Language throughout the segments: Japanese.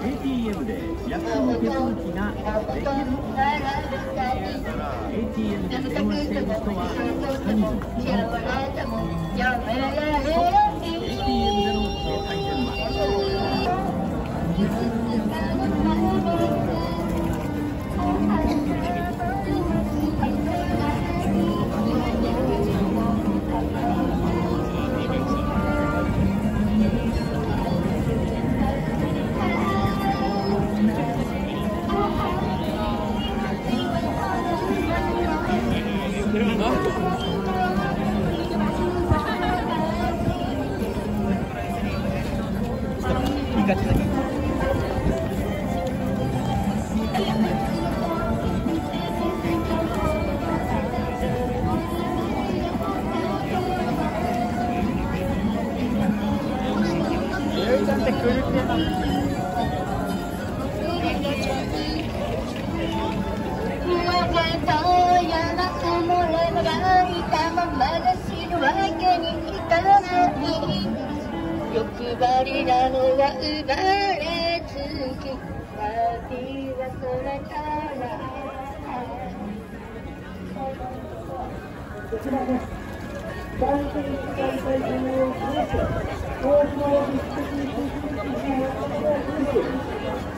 ATM で夜間の手続きができる。ATM で電話している人は下にATM での携帯電話。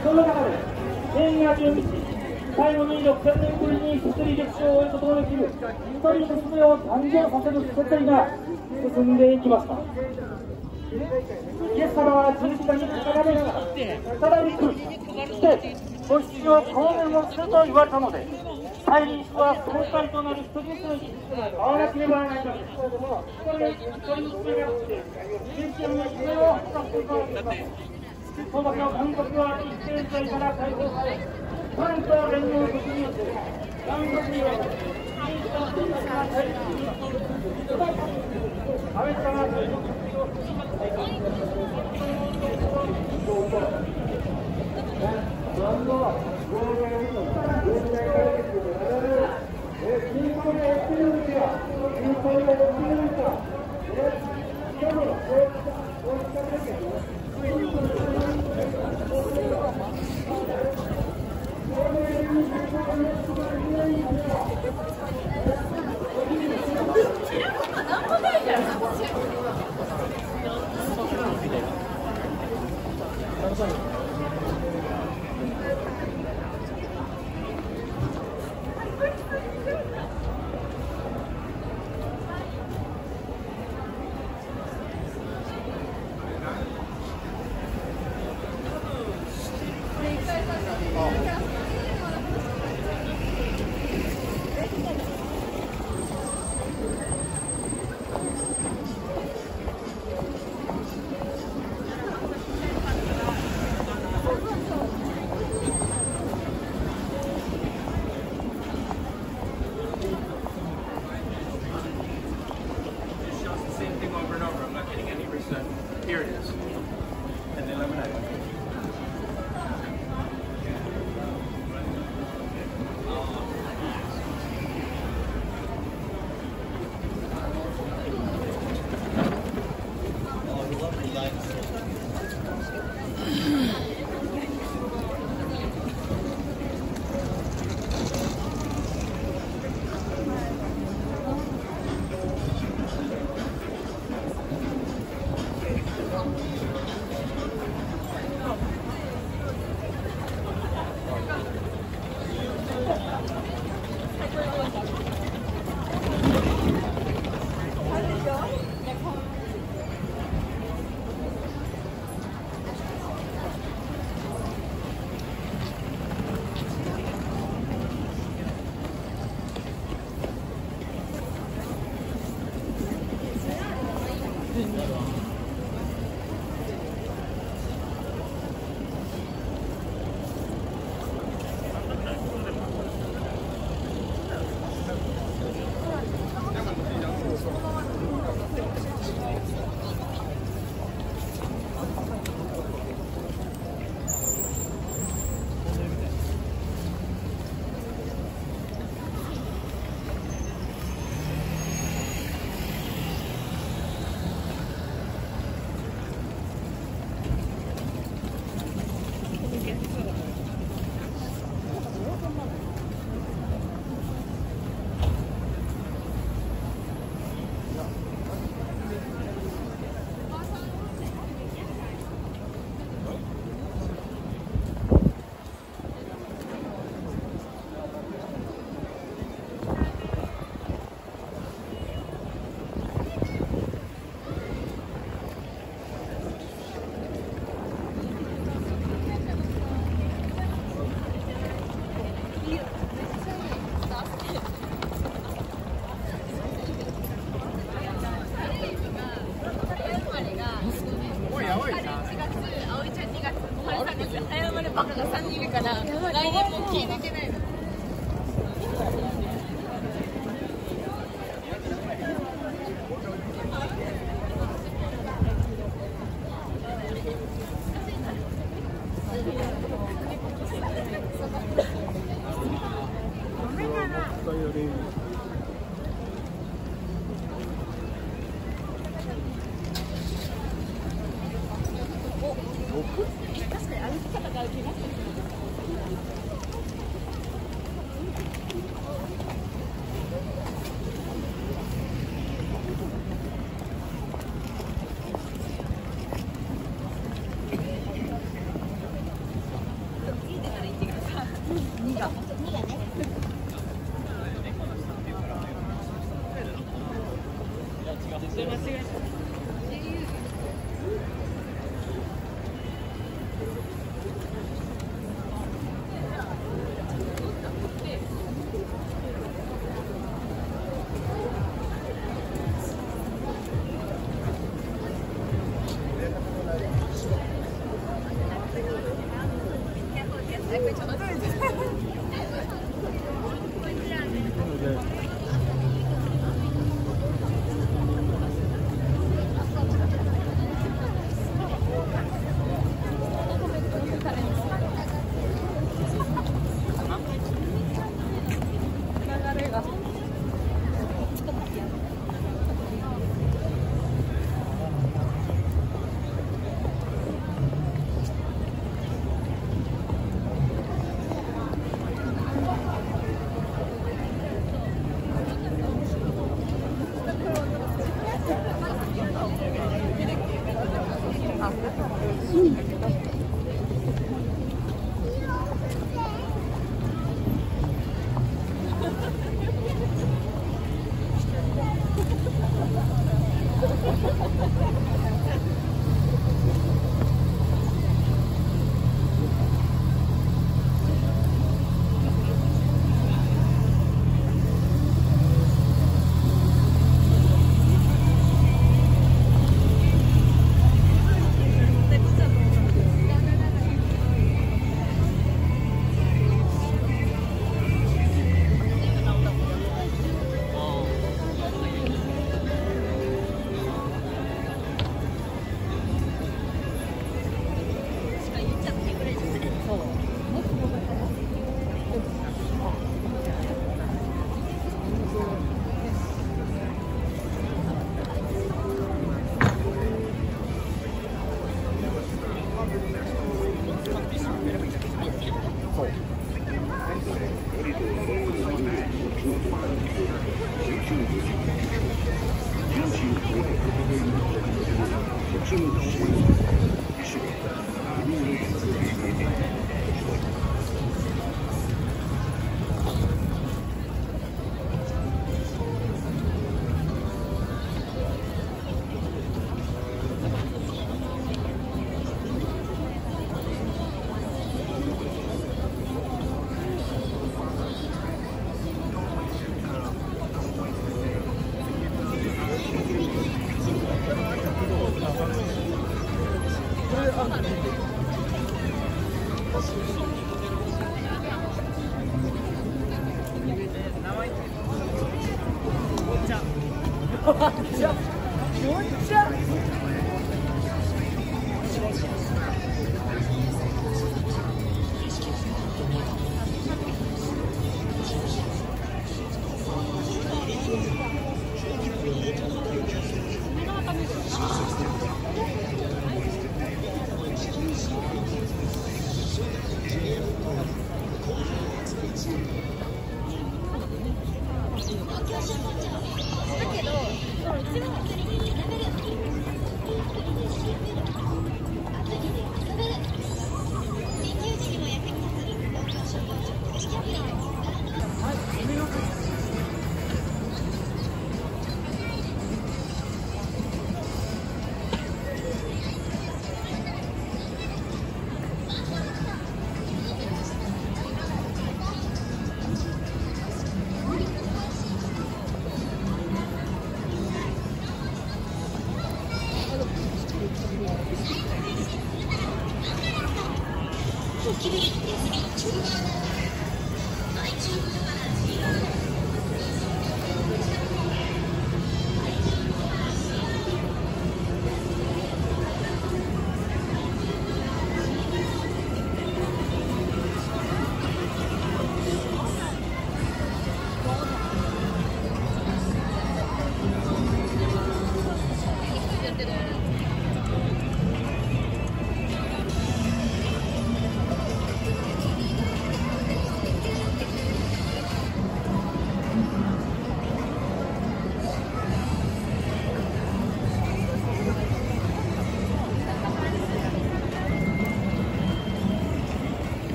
その中で、全員が準備し、最後に600年ぶりに設立歴史を終えることができる、一人の娘を誕生させる世界が進んでいきました。イエス様は十字架にかかられた、さらにして、ご必要を当面をすると言われたので、再臨しては総裁となる人々に会わなければなりません。一人の娘が来て、天地の夢を果たすことができます。この韓国は一定罪から解放され、関東連合国によって、韓国には民主化政策が対立し、アメリカが中国を引き渡し、